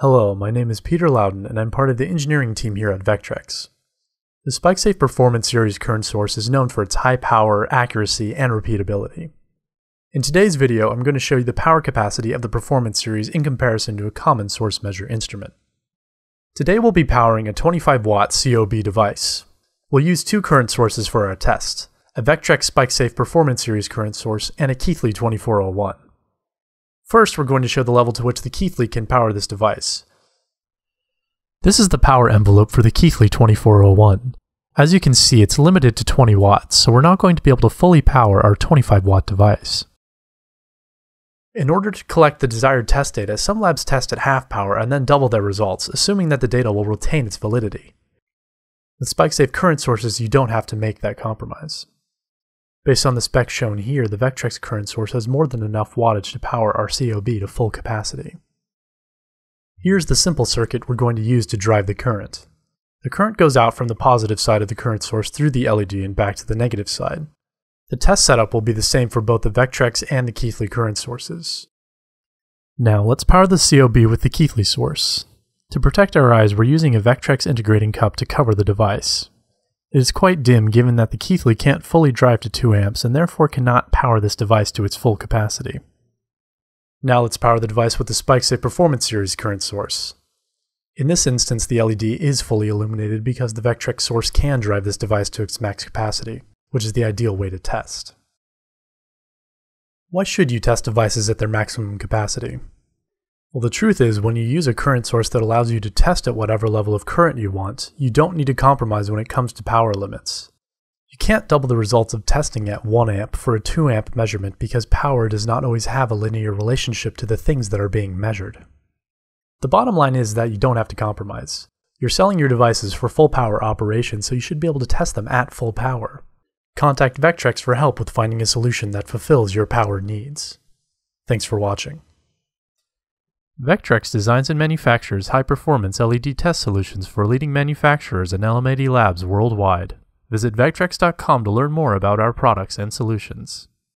Hello, my name is Peter Loudon and I'm part of the engineering team here at Vektrex. The SpikeSafe Performance Series Current Source is known for its high power, accuracy, and repeatability. In today's video, I'm going to show you the power capacity of the Performance Series in comparison to a common source measure instrument. Today we'll be powering a 25-watt COB device. We'll use two current sources for our test, a Vektrex SpikeSafe Performance Series Current Source and a Keithley 2401. First, we're going to show the level to which the Keithley can power this device. This is the power envelope for the Keithley 2401. As you can see, it's limited to 20 watts, so we're not going to be able to fully power our 25-watt device. In order to collect the desired test data, some labs test at half power and then double their results, assuming that the data will retain its validity. With SpikeSafe current sources, you don't have to make that compromise. Based on the specs shown here, the Vektrex current source has more than enough wattage to power our COB to full capacity. Here's the simple circuit we're going to use to drive the current. The current goes out from the positive side of the current source through the LED and back to the negative side. The test setup will be the same for both the Vektrex and the Keithley current sources. Now let's power the COB with the Keithley source. To protect our eyes, we're using a Vektrex integrating cup to cover the device. It is quite dim given that the Keithley can't fully drive to 2 amps and therefore cannot power this device to its full capacity. Now let's power the device with the SpikeSafe Performance Series current source. In this instance, the LED is fully illuminated because the Vektrex source can drive this device to its max capacity, which is the ideal way to test. Why should you test devices at their maximum capacity? Well, the truth is, when you use a current source that allows you to test at whatever level of current you want, you don't need to compromise when it comes to power limits. You can't double the results of testing at 1 amp for a 2 amp measurement because power does not always have a linear relationship to the things that are being measured. The bottom line is that you don't have to compromise. You're selling your devices for full power operation, so you should be able to test them at full power. Contact Vektrex for help with finding a solution that fulfills your power needs. Thanks for watching. Vektrex designs and manufactures high-performance LED test solutions for leading manufacturers and LMAD labs worldwide. Visit Vektrex.com to learn more about our products and solutions.